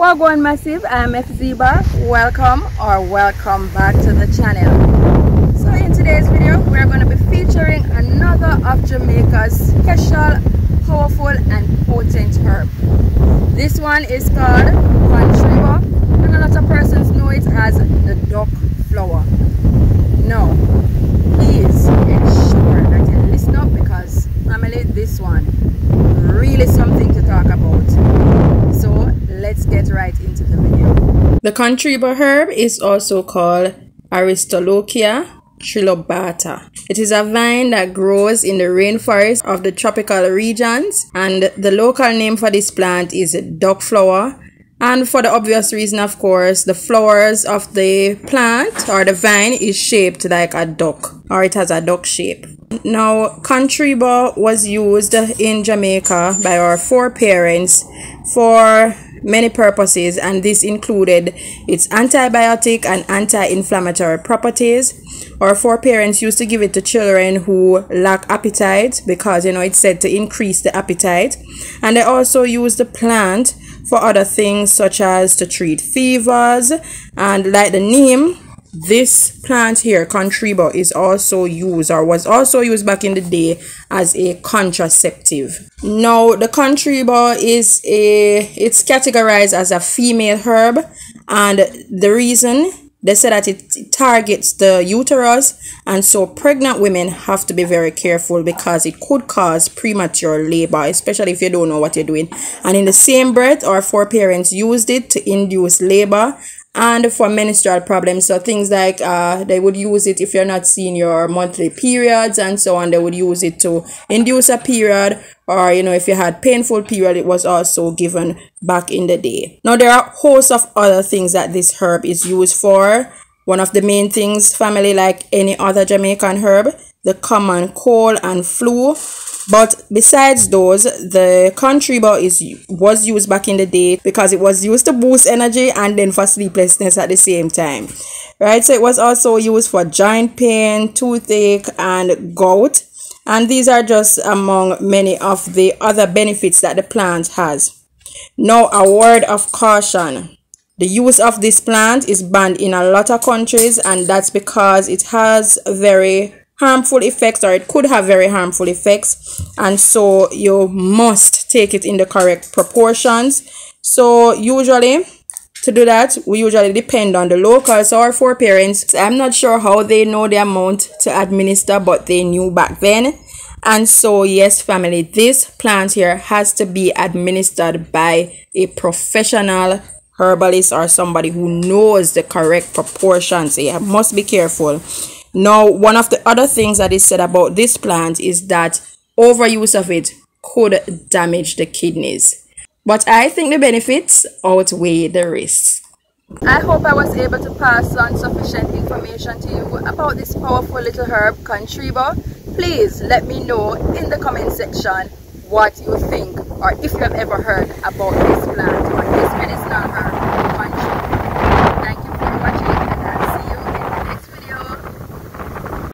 Wagwan Massive, I'm Hephzibah. Welcome or welcome back to the channel. So in today's video, we are going to be featuring another of Jamaica's special, powerful and potent herb. This one is called Contribo, and a lot of persons know it as the duck flower. Now, please ensure that you listen up because family, this one really something to talk about. So let's get right into the video. The Contribo herb is also called Aristolochia trilobata. It is a vine that grows in the rainforest of the tropical regions, and the local name for this plant is duck flower. And for the obvious reason, of course, the flowers of the plant or the vine is shaped like a duck, or it has a duck shape. Now, Contribo was used in Jamaica by our foreparents for many purposes, and this included its antibiotic and anti-inflammatory properties. Our foreparents used to give it to children who lack appetite because, you know, it's said to increase the appetite. And they also use the plant for other things such as to treat fevers, and like the neem, this plant here, Contribo, is also used or was also used back in the day as a contraceptive. Now, the Contribo is it's categorized as a female herb, and the reason they say that it targets the uterus, and so pregnant women have to be very careful because it could cause premature labor, especially if you don't know what you're doing. And in the same breath, our foreparents used it to induce labor and for menstrual problems. So things like they would use it if you're not seeing your monthly periods and so on. They would use it to induce a period, or, you know, if you had painful period, it was also given back in the day. Now, there are hosts of other things that this herb is used for. One of the main things, family, like any other Jamaican herb, the common cold and flu. But besides those, the Contribo was used back in the day because it was used to boost energy and then for sleeplessness at the same time, right? So it was also used for joint pain, toothache and gout, and these are just among many of the other benefits that the plant has. Now, a word of caution. The use of this plant is banned in a lot of countries, and that's because it has very harmful effects, or it could have very harmful effects, and so you must take it in the correct proportions. So usually to do that, we usually depend on the locals or foreparents. I'm not sure how they know the amount to administer, but they knew back then. And so yes, family, this plant here has to be administered by a professional herbalist or somebody who knows the correct proportions. So you must be careful. Now, one of the other things that is said about this plant is that overuse of it could damage the kidneys. But I think the benefits outweigh the risks. I hope I was able to pass on sufficient information to you about this powerful little herb, Contribo. Please let me know in the comment section what you think, or if you have ever heard about this plant.